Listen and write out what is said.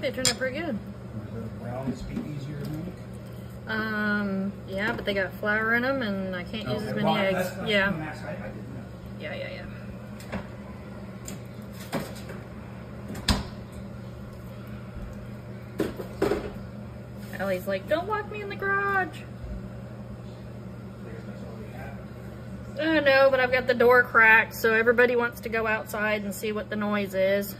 think they turned out pretty good. Were the brownies easier to make? Yeah, but they got flour in them, and I can't use as many eggs. Yeah. Yeah. Ellie's like, don't lock me in the garage. I know, but I've got the door cracked, so everybody wants to go outside and see what the noise is.